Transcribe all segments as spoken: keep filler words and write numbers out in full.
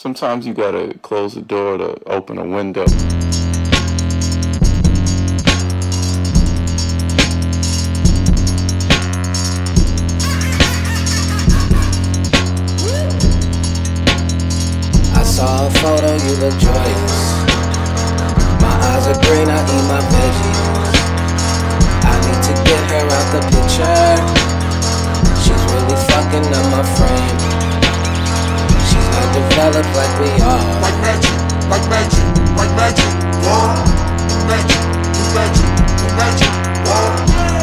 Sometimes you gotta close the door to open a window. I saw a photo, you look joyous. My eyes are green, I eat my veggies. I need to get her out the picture. She's really fucking up my frame. She's not developed like we are. Like magic, like magic, like magic, wand. New magic, new magic, new magic, wand.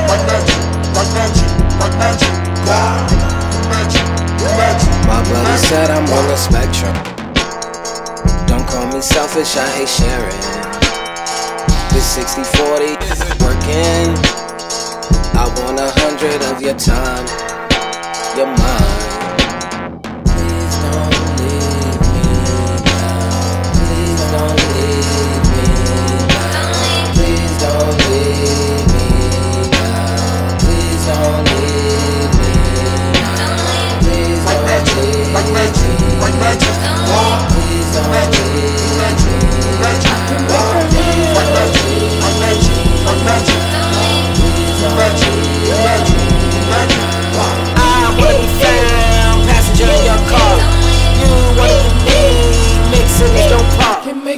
Like magic, like magic, like magic, wand. New magic, new magic. My brother said I'm on the spectrum. Don't call me selfish, I hate sharing. This sixty forty isn't working. I want a hundred of your time, your mind.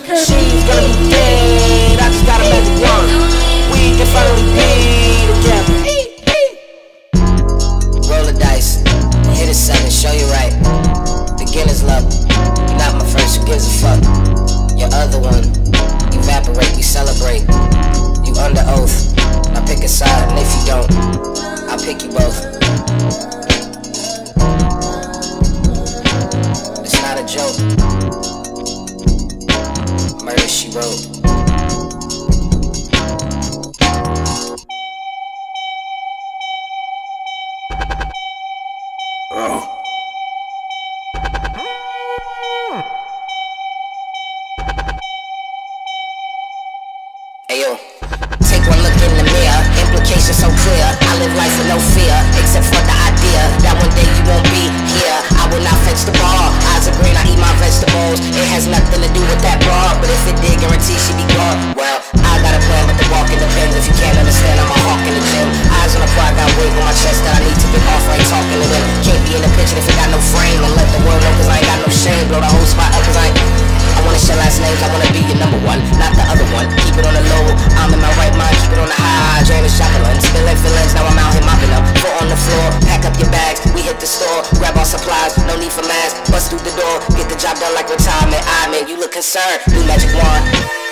She's gonna be dead, I just got a magic wand. We can finally be together. Roll the dice, hit it seven, show you right. Beginner's luck, you're not my first, who gives a fuck? Your other one, evaporate, we celebrate. You under oath, I pick a side, and if you don't, I'll pick you both. It's not a joke. Murder, she wrote. Oh. Hey yo, take one look in the mirror. Implications so clear. I live life with no fear, except for the idea that one day you won't be here. I will not fetch the ball. Eyes are green, I eat my vegetables. It has nothing to do with that bra, but if it did, guarantee she'd be gone. Well, I got a plan, but the walk in the pen. If you can't understand, I'm a hawk in the gym. Eyes on the fly, got weight on my chest that I need to get off. I ain't talking to them. Can't be in the picture if it got no frame. Don't let the world know, cause I ain't got no shame. Blow the whole spot up, cause I ain't. I wanna share last names, I wanna be your number one, not the other one. Keep it on the low, I'm in my right mind, keep it on the high. I drain the shotgun, spilling feelings, now I'm out here mopping up. Foot on the floor, pack up your bags, we hit the store, grab our supplies, no need for masks. Bust through the door, get the job done like retirement. I mean, you look concerned, new magic wand.